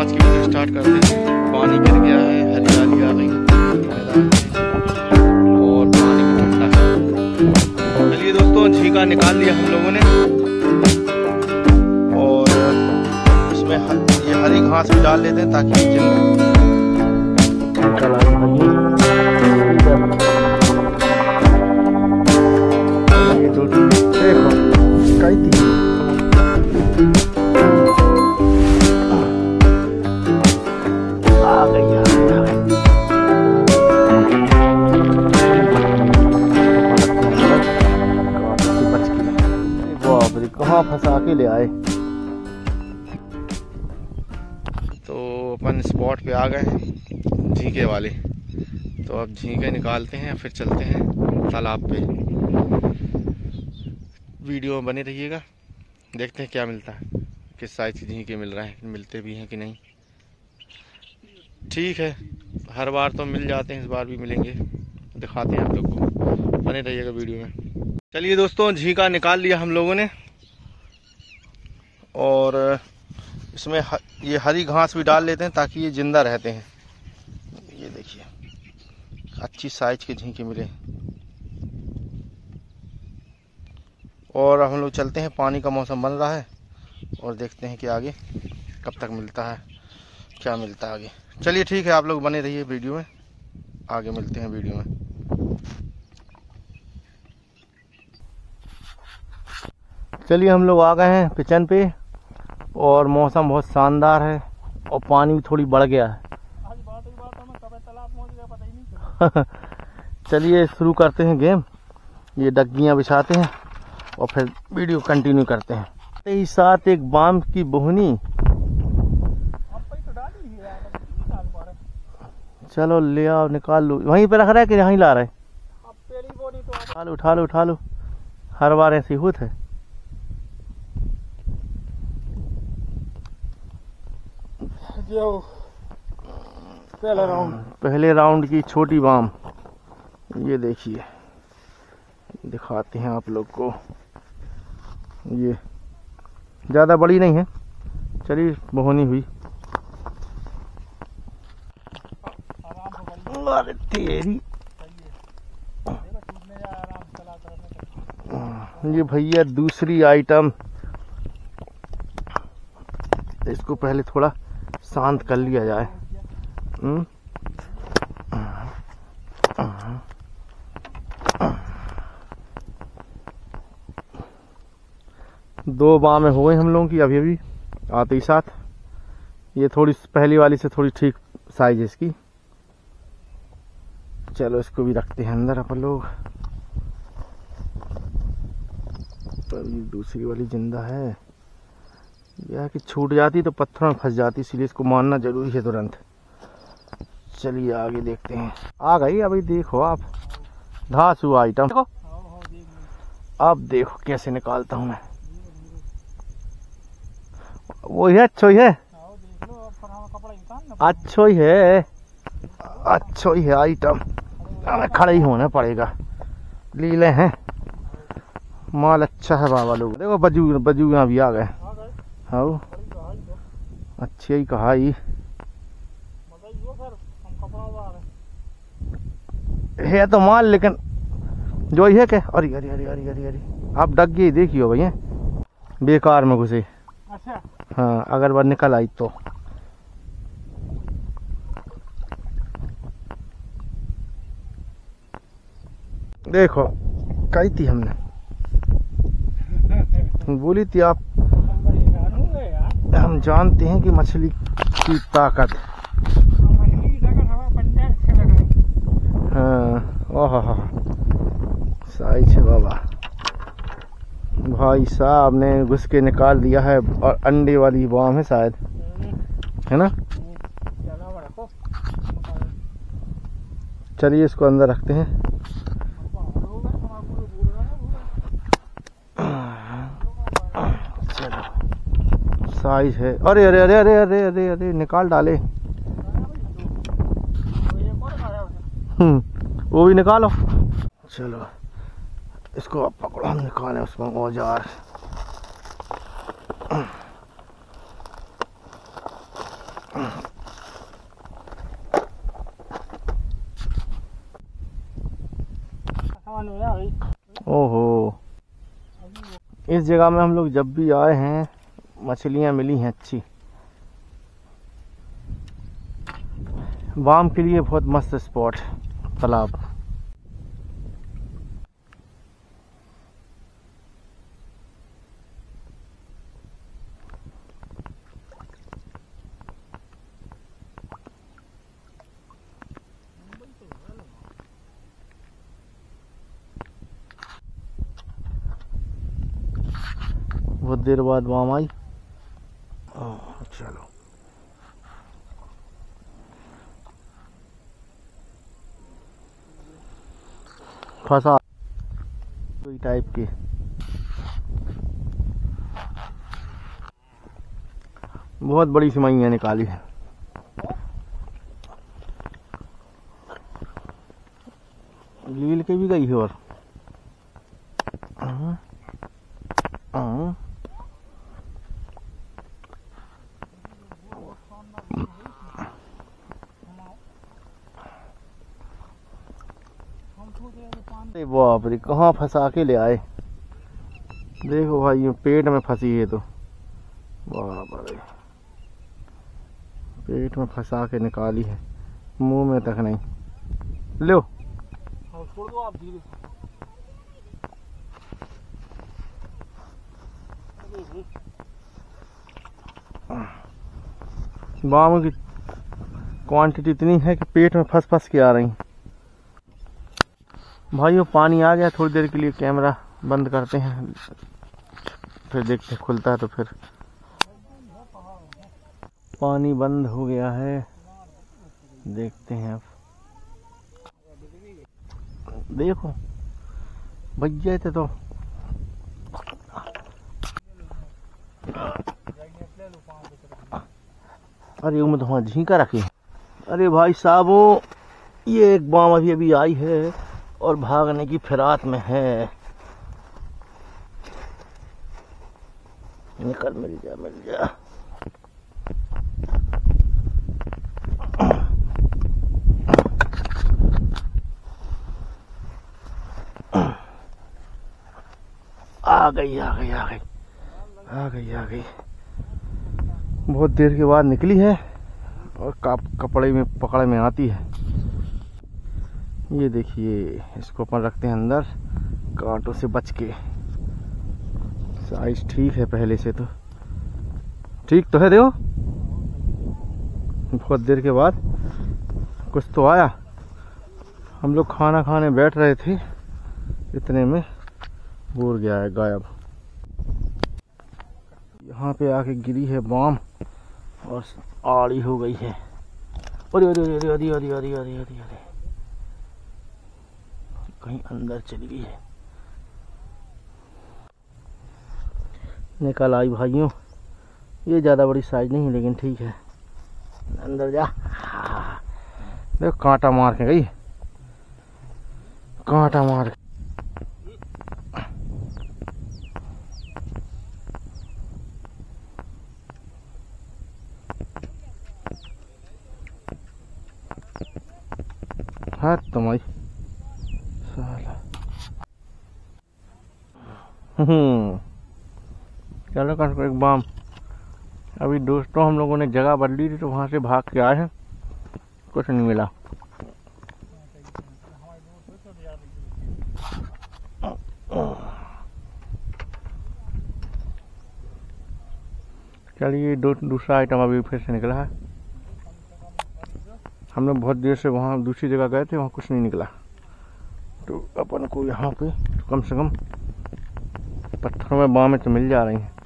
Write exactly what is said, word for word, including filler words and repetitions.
आज की video start करते हैं। पानी गिर गया है, हरियाली आ गई और पानी भी ठंडा है। चलिए दोस्तों, झींगा निकाल लिया हम लोगों ने और उसमें ये हरी घास भी डाल लेते हैं ताकि जिन कहाँ फंसा के ले आए। तो अपन स्पॉट पे आ गए हैं झींगे वाले, तो अब झींगे निकालते हैं फिर चलते हैं तालाब पे। वीडियो में बने रहिएगा, देखते हैं क्या मिलता है, किस साइज के झींगे मिल रहे हैं, मिलते भी हैं कि नहीं। ठीक है, हर बार तो मिल जाते हैं, इस बार भी मिलेंगे, दिखाते हैं आप लोग को। बने रहिएगा वीडियो में। चलिए दोस्तों, झींगा निकाल लिया हम लोगों ने और इसमें ये हरी घास भी डाल लेते हैं ताकि ये जिंदा रहते हैं। ये देखिए, अच्छी साइज के झींगे मिले और हम लोग चलते हैं। पानी का मौसम बन रहा है और देखते हैं कि आगे कब तक मिलता है, क्या मिलता है आगे। चलिए ठीक है, आप लोग बने रहिए वीडियो में, आगे मिलते हैं वीडियो में। चलिए हम लोग आ गए हैं पिचन पे और मौसम बहुत शानदार है और पानी भी थोड़ी बढ़ गया है। चलिए शुरू करते हैं गेम। ये डग्गियाँ बिछाते हैं और फिर वीडियो कंटिन्यू करते हैं। ही साथ एक बाम की बोहनी। चलो ले आओ, निकाल लो। वहीं पे रख रहा है कि यहाँ ही ला रहा है? उठा लो उठा लो उठा लो, हर बार ऐसी होता है। पहले राउंड पहले राउंड की छोटी बाम, ये देखिए, दिखाते हैं आप लोग को। ये ज़्यादा बड़ी नहीं है, चलिए बोहनी हुई। अरे तेरी, ये भैया दूसरी आइटम। इसको पहले थोड़ा शांत कर लिया जाए। दो बामें हो गई हम लोगों की अभी अभी आते ही साथ। ये थोड़ी पहली वाली से थोड़ी ठीक साइज इसकी। चलो इसको भी रखते हैं अंदर अपन लोग। पर ये दूसरी वाली जिंदा है, यह कि छूट जाती तो पत्थरों में फंस जाती, इसलिए इसको मारना जरूरी है तुरंत। चलिए आगे देखते हैं। आ गई अभी, देखो आप घास हुआ आइटम। देखो अब देखो कैसे निकालता हूँ मैं। वो है अच्छो ही है, अच्छो ही है, अच्छो ही है आइटम। हमें खड़ा ही होना पड़ेगा, लीले हैं, माल अच्छा है बाबा लोग। देखो बजू बजू यहाँ भी आ गए। हाउ अच्छे ही कहा ही है तो माल, लेकिन जो ही है क्या। अरे अरे अरे अरे अरे अरे, आप डग गई, देखियो भैया बेकार में घुसे। अच्छा हाँ, अगर बार निकल आई तो। देखो कही थी हमने, बोली थी आप, हम जानते हैं कि मछली की ताकत। हाँ ओह साइज है बाबा, भाई साहब ने घुस के निकाल दिया है। और अंडे वाली बाम है शायद, है ना। चलिए इसको अंदर रखते हैं। साइज है। अरे अरे अरे अरे अरे अरे अरे, निकाल डाले। हम्म, वो भी निकालो। चलो इसको आप पकड़ो, हम निकालें उसमें औजार। ओहो, इस जगह में हम लोग जब भी आए हैं मछलियां मिली हैं अच्छी। बाम के लिए बहुत मस्त स्पॉट तालाब। बहुत देर बाद बाम आई। चलो फंसा कोई टाइप के। बहुत बड़ी सिमाइयाँ निकाली है। लील के भी गई है। और आहा। आहा। अरे बाप रे, कहाँ फंसा के ले आए। देखो भाई, ये पेट में फंसी है तो बाप रे, पेट में फंसा के निकाली है, मुंह में तक नहीं। लो छोड़ दो आप धीरे से। बाम की क्वांटिटी इतनी है कि पेट में फंस फंस के आ रही है। भाइयों पानी आ गया, थोड़ी देर के लिए कैमरा बंद करते हैं, फिर देखते हैं खुलता है तो फिर। पानी बंद हो गया है, देखते हैं अब। देखो भैया थे तो अरे उम्र तो झींका रखे। अरे भाई साहबो, ये एक बाम अभी अभी आई है और भागने की फिरात में है। निकल, मिल जा मिल जा। आ गई आ गई आ गई आ गई आ गई। बहुत देर के बाद निकली है और कपड़े में पकड़ में आती है। ये देखिए, इसको अपन रखते हैं अंदर कांटों से बच के। साइज ठीक है, पहले से तो ठीक तो है। देखो बहुत देर के बाद कुछ तो आया। हम लोग खाना खाने बैठ रहे थे, इतने में बोर गया है गायब। यहाँ पे आके गिरी है बाम और आड़ी हो गई है। अरे अरे अरे अरे अरे अरे अरे अरे, कहीं अंदर चली गई है। निकल आई भाइयों। ये ज़्यादा बड़ी साइज नहीं है लेकिन ठीक है। अंदर जा। देखो कांटा मार के गई, कांटा मार के। हाँ तुम्हारी चलो कांटो एक बाम। अभी दोस्तों हम लोगों ने जगह बदली थी तो वहाँ से भाग के आए हैं, कुछ नहीं मिला। चलिए दूसरा आइटम अभी फिर से निकला है। हम लोग बहुत देर से वहाँ दूसरी जगह गए थे, वहाँ कुछ नहीं निकला, तो अपन को यहाँ पे कम से कम पत्थरों में बामें तो मिल जा रही हैं।